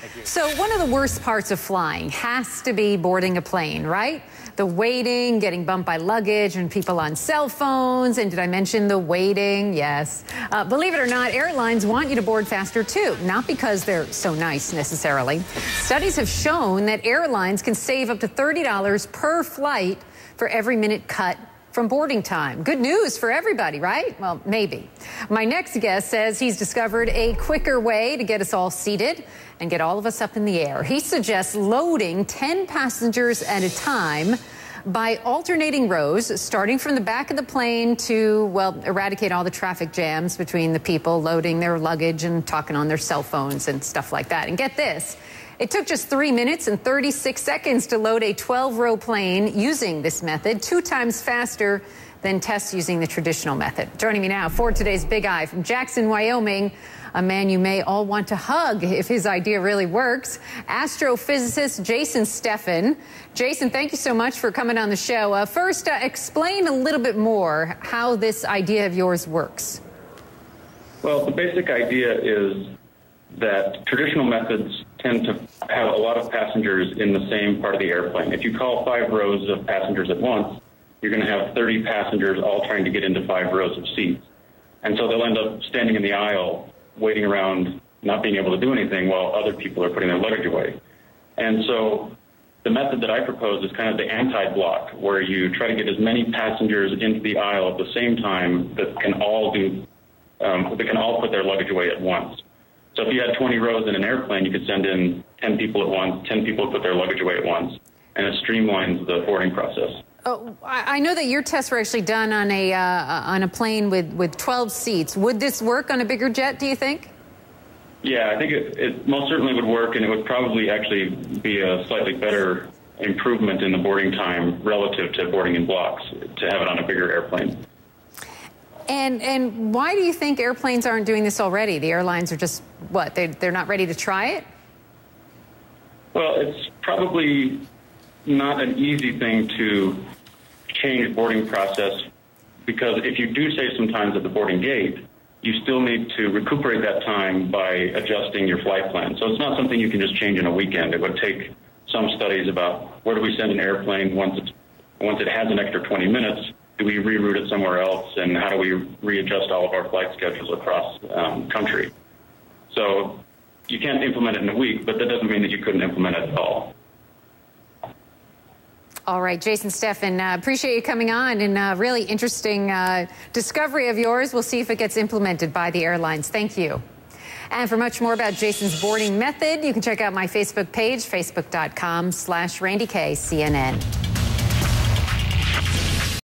Thank you. So one of the worst parts of flying has to be boarding a plane, right? The waiting, getting bumped by luggage and people on cell phones. And did I mention the waiting? Yes. Believe it or not, airlines want you to board faster too, not because they're so nice necessarily. Studies have shown that airlines can save up to $30 per flight for every minute cut from boarding time. Good news for everybody, right? Well, maybe. My next guest says he's discovered a quicker way to get us all seated and get all of us up in the air. He suggests loading 10 passengers at a time by alternating rows, starting from the back of the plane to, well, eradicate all the traffic jams between the people loading their luggage and talking on their cell phones and stuff like that. And get this. It took just 3 minutes and 36 seconds to load a 12-row plane using this method, 2 times faster than tests using the traditional method. Joining me now for today's Big Eye from Jackson, Wyoming, a man you may all want to hug if his idea really works, astrophysicist Jason Steffen. Jason, thank you so much for coming on the show. First, explain a little bit more how this idea of yours works. Well, the basic idea is that traditional methods tend to have a lot of passengers in the same part of the airplane. If you call 5 rows of passengers at once, you're going to have 30 passengers all trying to get into 5 rows of seats. And so they'll end up standing in the aisle, waiting around, not being able to do anything while other people are putting their luggage away. And so the method that I propose is kind of the anti-block, where you try to get as many passengers into the aisle at the same time that can all do, that can all put their luggage away at once. So if you had 20 rows in an airplane, you could send in 10 people at once, 10 people put their luggage away at once, and it streamlines the boarding process. Oh, I know that your tests were actually done on a plane with 12 seats. Would this work on a bigger jet, do you think? Yeah, I think it most certainly would work, and it would probably actually be a slightly better improvement in the boarding time relative to boarding in blocks to have it on a bigger airplane. And why do you think airplanes aren't doing this already? The airlines are just, what, they're not ready to try it? Well, it's probably not an easy thing to change boarding process, because if you do save some time at the boarding gate, you still need to recuperate that time by adjusting your flight plan. So it's not something you can just change in a weekend. It would take some studies about where do we send an airplane once it has an extra 20 minutes. Do we reroute it somewhere else, and how do we readjust all of our flight schedules across country? So you can't implement it in a week, but that doesn't mean that you couldn't implement it at all. All right, Jason Steffen, appreciate you coming on, and really interesting discovery of yours. We'll see if it gets implemented by the airlines. Thank you. And for much more about Jason's boarding method, you can check out my Facebook page, facebook.com/RandyKCNN.